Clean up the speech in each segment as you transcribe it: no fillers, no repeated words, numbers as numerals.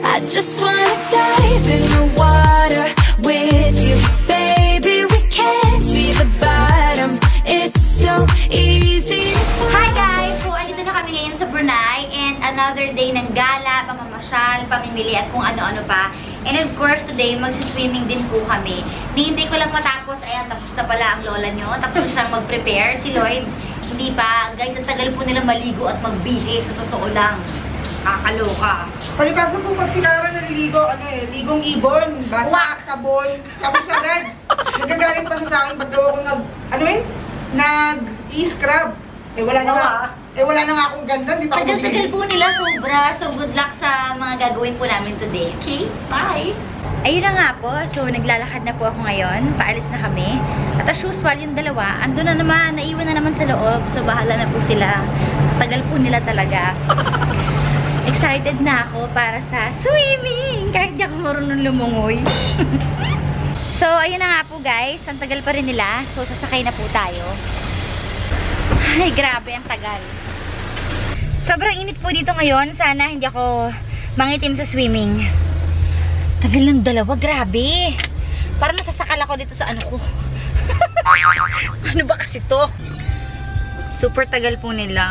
I just wanna dive in the water with you, baby. We can't see the bottom. It's so easy. Hi guys! So, andito na kami ngayon sa Brunei and another day ng gala, pamamasyal, pamimili at kung ano-ano pa. And of course, today, magsiswimming din po kami. Nihintay ko lang matapos. Ayan, tapos na pala ang lola nyo. Tapos siyang mag-prepare. Si Lloyd, hindi pa. Guys, ang tagal po nila maligo at magbihis. Sa totoo lang. Kakaloka. Palipasa po pag si Cara naliligo, ano eh, ligong ibon, basa, sabon, tapos agad. Nagagaling pa siya sa akin, ba't daw ako nag-i-scrub. Eh wala na nga, akong ganda, di pa ako mabilis. Tagal-tagal po nila, sobra. So good luck sa mga gagawin po namin today. Okay, bye! Ayun na nga po, so naglalakad na po ako ngayon, paalis na kami. At as usual, yung dalawa, andun na naman, naiwan na naman sa loob, so bahala na po sila. Tagal po nila talaga. Excited na ako para sa swimming! Kahit di ako marunong lumungoy. So, ayun na nga po guys. Ang tagal pa rin nila. So, sasakay na po tayo. Ay, grabe. Ang tagal. Sobrang init po dito ngayon. Sana hindi ako mangitim sa swimming. Tagal ng dalawa. Grabe. Parang nasasakal ako dito sa ano ko. Ano ba kasi to? Super tagal po nila.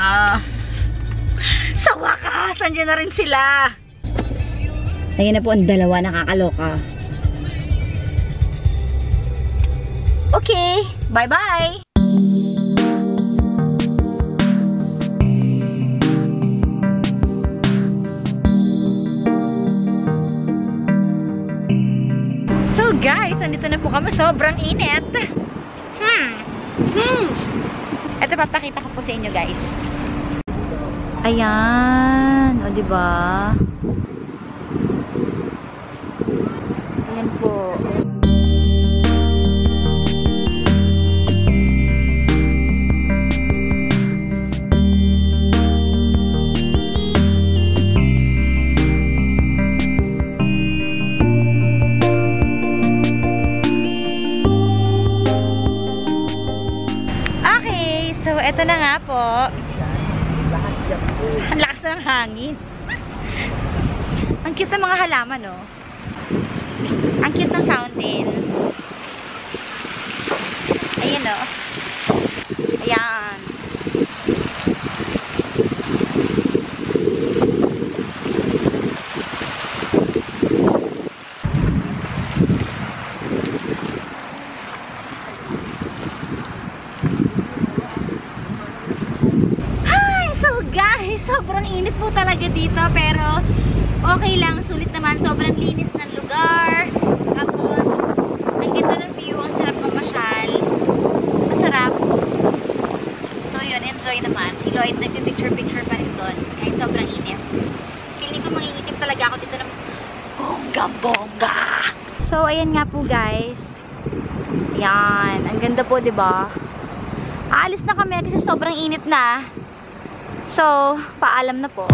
Sa wakas, nandiyan na rin sila. Ayan na po ang dalawa, nakakaloka. Okay, bye-bye. So guys, nandito na po kami, sobrang init. Ito, papakita ko po sa inyo guys. Ayan, o diba? Ayan po. Okay, so eto na nga po. Ang lakas na ng hangin. Ang cute ng mga halaman, no? Ang cute ng fountain. Ayan, no? Ayan. Sobrang init po talaga dito, pero okay lang, sulit naman. Sobrang linis ng lugar. Tapos, ang ganda ng view, ang sarap mamasyal. Masarap. So yun, enjoy naman. Si Lloyd nagpipicture-picture pa rin doon, kahit sobrang init. Feeling ko mangingitim talaga ako dito ng bongga-bongga. So, ayan nga po guys. Ayan, ang ganda po, diba? Aalis na kami kasi sobrang init na. So, paalam na po.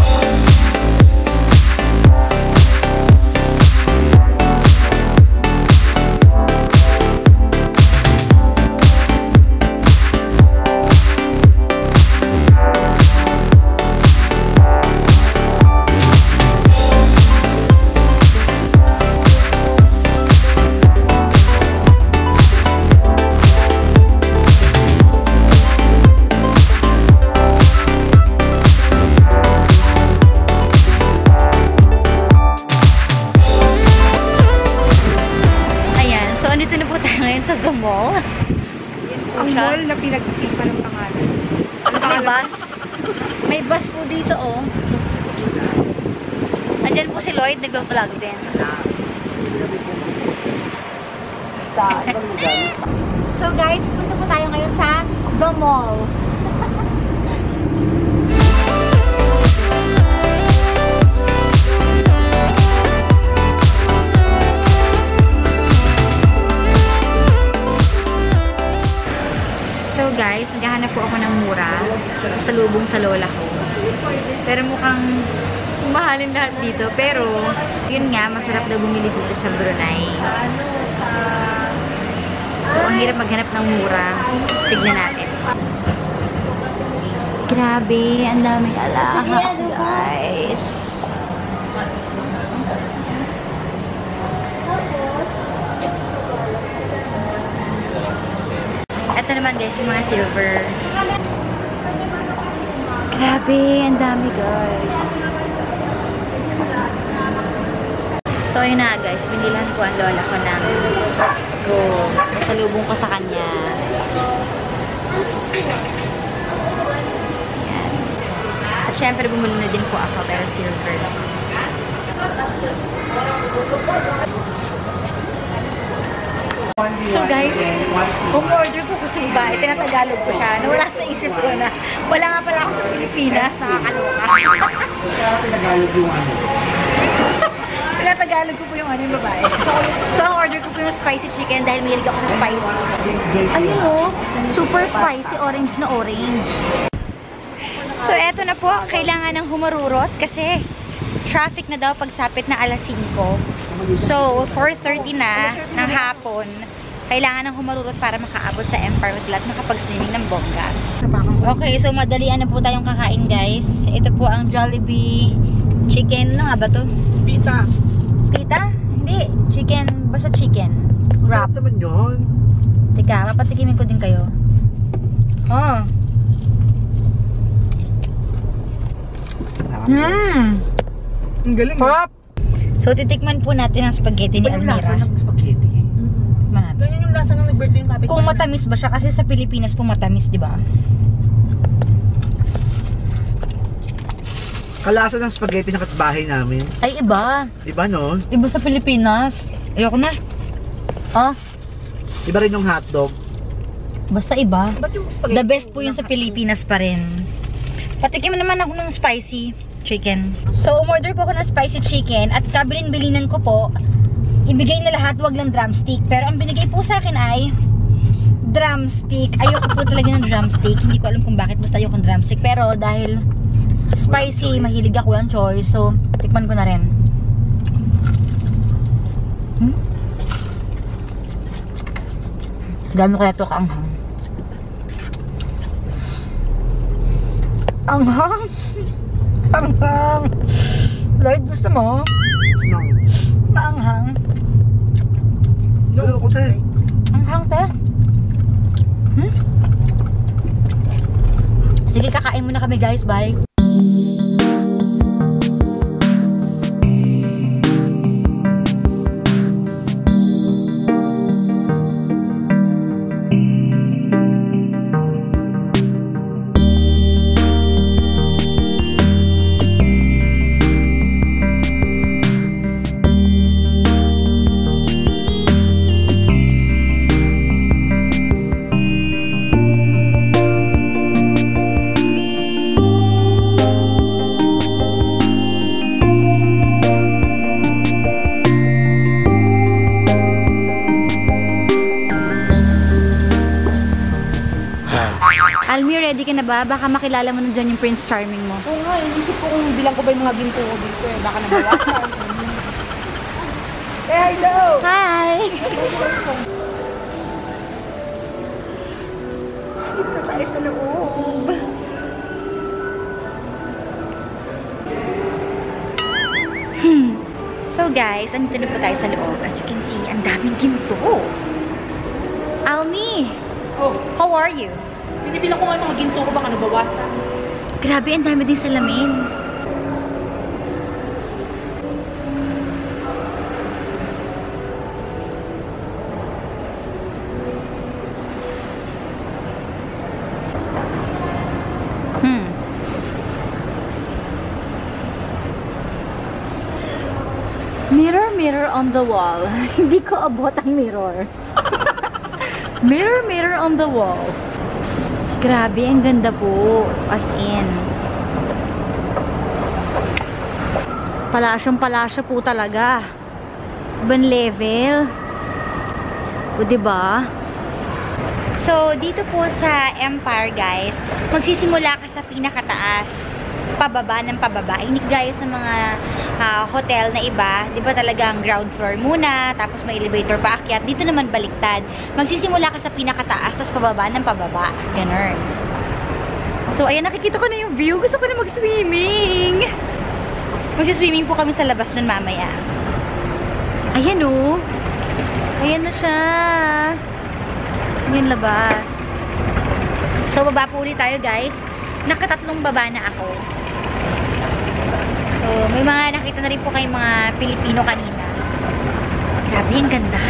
Andyan po si Lloyd, nag-vlog din. So guys, punta po tayo ngayon sa The Mall. So guys, naghahanap po ako ng mura sa lubong sa lola ko. Pero mukhang mahalin lahat dito, pero yun nga, masarap daw bumili dito sa Brunei. So, ang hirap maghanap ng mura. Tignan natin. Grabe, ang daming alahas guys. yung mga silver. Grabe, ang dami guys. So ayun na guys, pinilan ko ang lola ko ng gold. Kasalubong ko sa kanya. Ayan. At syempre bumili na din po ako, pero silver. So guys, umorder ko kasi iba, tinatagalog ko siya. Nawala sa isip ko na, wala nga pala ako sa Pilipinas, nakakaloka. Tinatagalog ko po yung ano yung babae. So ang order ko po yung spicy chicken dahil mahilig ako sa spicy. Ayun o, super spicy, orange na orange. So eto na po, kailangan ng humarurot kasi traffic na daw pagsapit na alas 5. So, 4:30 na ng hapon, kailangan ng humarurot para makaabot sa Empire with Love, makapag-swimming ng bongga. Okay, so madalian na po tayong kakain guys. Ito po ang Jollibee chicken, ano nga ba to? Pita. Pita? Hindi, chicken, basta chicken wrap. Ano naman yun? Teka, mapatikimin ko din kayo. Oh. Ang galing. Pop! So, titikman po natin ang spaghetti ni Elmira. Lasa ng spaghetti? Tikman natin. Ganyan yung lasa ng nag-birthday yung kapit. Kung matamis ba siya? Kasi sa Pilipinas po matamis, di ba? Kalasa ng spaghetti ng katbahay namin. Ay, iba. Iba, no? Iba sa Pilipinas. Ayoko na. Oh. Iba rin yung hotdog. Basta iba. Yung the best po yun sa Pilipinas pa rin. Patikim naman ako ng spicy chicken. So, umorder po ako ng spicy chicken at kabilin-bilinan ko po, ibigay na lahat, wag lang drumstick. Pero ang binigay po sa akin ay drumstick. Ayoko po talaga ng drumstick. Hindi ko alam kung bakit basta ayoko ng drumstick. Pero dahil spicy, mahilig ako, walang choice. So, tikman ko na rin. Gano'n kaya ito kaanghang? Anghang? Maanghang! Lloyd, gusto mo? Maanghang? Ayoko, te. Anghang, te? Hmm? Sige, kakain muna kami guys, bye! Almira, ready ka na ba? Baka makilala mo na dyan yung Prince Charming mo. Oo nga, inisip ko kung bilang ko ba yung mga ginto ko dito eh. Baka nagawa ka. Hey, hello! Hi! Dito na tayo sa loob. So guys, andito na po tayo sa loob. As you can see, ang daming ginto. Almi! Oh. How are you? Binibilang ko nga yung mga ginto ko, baka nabawasan. Grabe, ang dami din salamin. Mirror, mirror on the wall. Hindi ko abot ang mirror. Mirror, mirror on the wall. Grabe, ang ganda po. As in. Palasyong palasyo po talaga. Ibang level. O, diba? So, dito po sa Empire, guys, magsisimula ka sa pinakataas. Pababa ng pababa. Hindi guys sa mga hotel na iba. Diba talagang ground floor muna, tapos may elevator pa akyat. Dito naman baliktad. Magsisimula ka sa pinakataas, tapos pababa ng pababa. Ganun. So, ayan, nakikita ko na yung view. Gusto ko na mag-swimming. Magsiswimming po kami sa labas nun mamaya. Ayan o. Ayan na siya. Ayan labas. So, baba po ulit tayo, guys. Nakatatlong baba na ako. So, may mga nakita na rin po kayong mga Pilipino kanina. Grabe, ang ganda.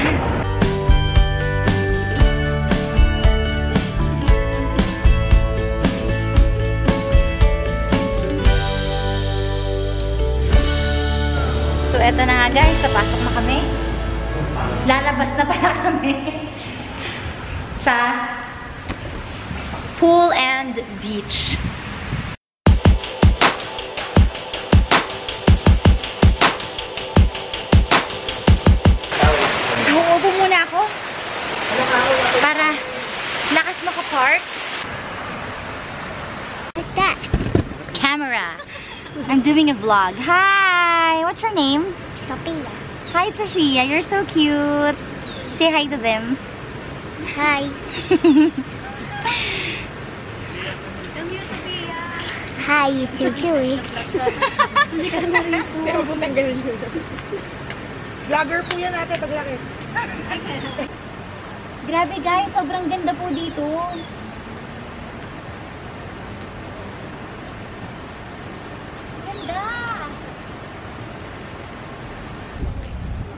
So, eto na nga, guys. Papasok na kami. Lalabas na pala kami sa pool and beach. Uupo muna ako para lakas makapark. What's that? Camera. I'm doing a vlog. Hi! What's your name? Sophia. Hi, Sophia. You're so cute. Say hi to them. Hi. Hi, you two do it. Vlogger po yan ate, paglaki. Grabe guys, sobrang ganda po dito. Ganda!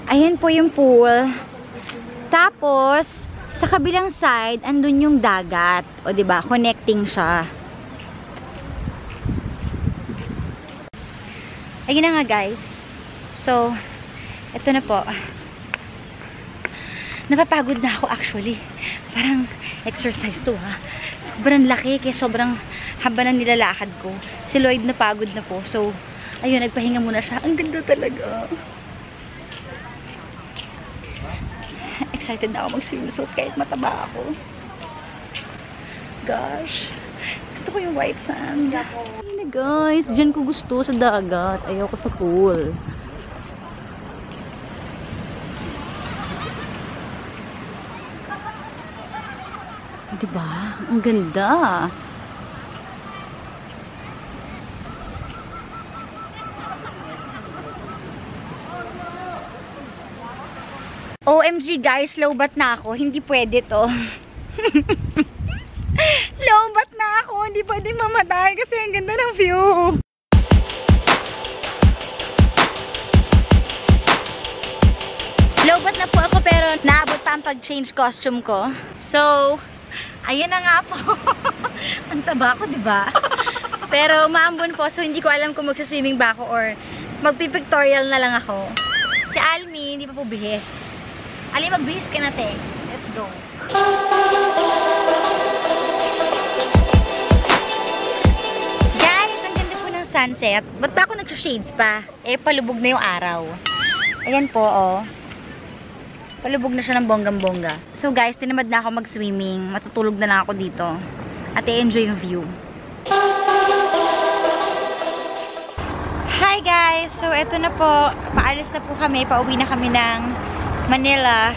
Ayan po yung pool. Tapos, sa kabilang side, andun yung dagat. O diba, connecting siya. Ayun na nga guys. So, ito na po. Napapagod na ako actually. Parang exercise to ha. Sobrang laki kaya sobrang haba na nilalakad ko. Si Lloyd napagod na po. So, ayun, nagpahinga muna siya. Ang ganda talaga. Excited na ako mag-swim suit kahit mataba ako. Gosh. Gusto ko yung white sand. Ayun guys, dyan ko gusto sa dagat. Ayaw ko sa pool. Diba? Ang ganda. OMG guys, lowbat na ako. Hindi pwede to. Lowbat na ako, hindi pwede mamatay kasi ang ganda ng view. Lowbat na po ako pero naabot pa ang pag-change costume ko. So, ayan na nga po. Ang taba ko, diba? Pero maambon po, so hindi ko alam kung magsaswimming ba ako or magpipictorial na lang ako. Si Almi, hindi pa po bihis. Almi, magbihis ka na te. Let's go. Sunset. Ba't ba ako nag-shades pa? Eh, palubog na yung araw. Ayan po, oh. Palubog na siya ng bonggam-bongga. So guys, tinamad na ako mag-swimming. Matutulog na lang ako dito. At i-enjoy yung view. Hi guys! So, eto na po. Paalis na po kami. Pauwi na kami ng Manila.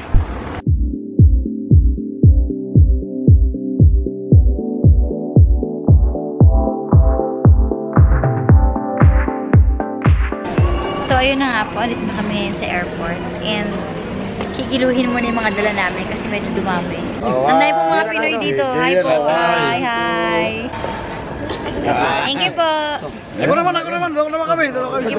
So, ayun na nga po. Dito na kami ngayon sa airport. And, kikiluhin muna yung mga dala namin kasi medyo dumami. Oh, anday po mga Pinoy dito. Hi po. Hi, hi. Thank you po. Ako naman. Dalawa kami. Thank you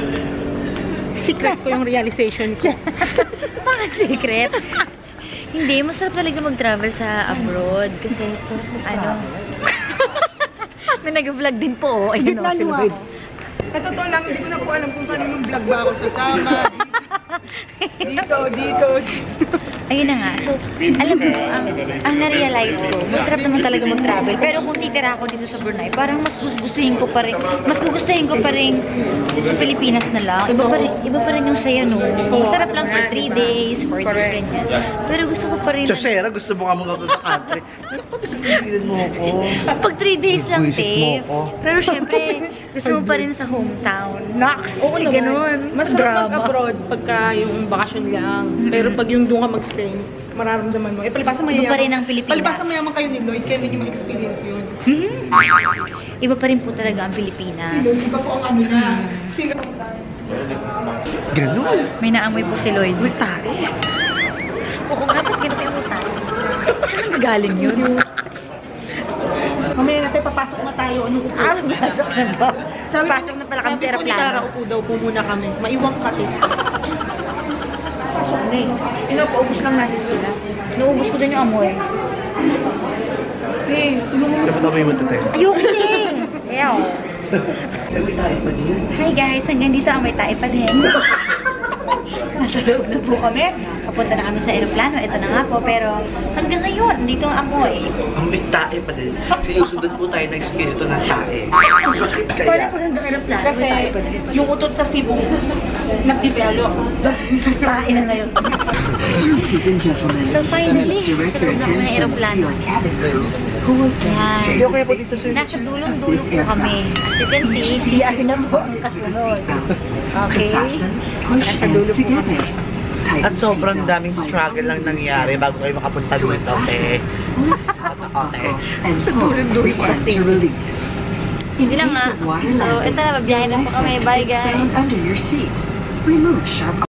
secret ko yung realization ko. Bakit secret? Hindi. Masarap talaga mag-travel sa abroad. Kasi ano... May nag-vlog din po. Ayun na si Lloyd. Sa totoo lang, hindi ko na po alam kung kaninong vlog ba ako sasama. Dito. Ayun na nga. Alam mo, ang na-realize ko, masarap naman talaga mag-travel. Pero kung titira ako dito sa Brunei, parang mas gugustuhin ko pa rin. Mas gugustuhin ko pa rin sa Pilipinas na lang. Iba pa rin yung saya, no? Masarap lang for 3 days, for 2 days. Pero gusto ko pa rin. Chosera, gusto mo ka mong out of the country. Pagkakilin mo ako. Pag 3 days lang, te. Pero syempre, gusto mo pa rin sa hometown. Nox! Oo naman. Ganun. Masarap mag-abroad pagka yung bakasyon lang. Pero pag yung doon ka mag-stay, mararamdaman mo. Eh, palipasan mayayaman. Iba pa rin ang Pilipinas. Palipasan mayayaman kayo ni Lloyd, kaya hindi nyo ma-experience yun. Iba pa rin po talaga ang Pilipinas. Si Lloyd, iba po ang ano niya. Sino? Ganun! May naamoy po si Lloyd. Uy, tayo! Oo nga, ba't ganun tayo tayo? Anong magaling yun? Mamaya na tayo, papasok na tayo. Anong upo? Ah, papasok na ba? Papasok na pala kami sa aeroplano. Sabi po ni Tara, upo daw po muna kami. Maiwang kate. Sorry. Inapaubos lang natin sila. Naubos ko din yung amoy. Hey, tulungan mo. Dapat ako yung matatay. Ayoko din! Ew. Hi guys, hanggang dito ang may taipad hen. Nasa loob na po kami. Papunta na kami sa aeroplano. Ito na nga po. Pero hanggang ngayon, dito ang amoy. Ang may taipad hen. Sinusundan po tayo ng espiritu ng tae. Bakit kaya? Paano po hanggang aeroplano? Kasi yung utot sa Cebu, nag-develop. Tae na ngayon. So finally, sa loob na kami ng aeroplano. Nasa dulong-dulong po kami. As you can see, siya na po ang kasunod. Okay? Nasa dulo po kami. At sobrang daming struggle lang nangyari bago kayo makapunta dito, okay? Sa dulo-dulo kasi. Hindi lang nga. So, ito na, mabiyahin na po kami. Bye, guys!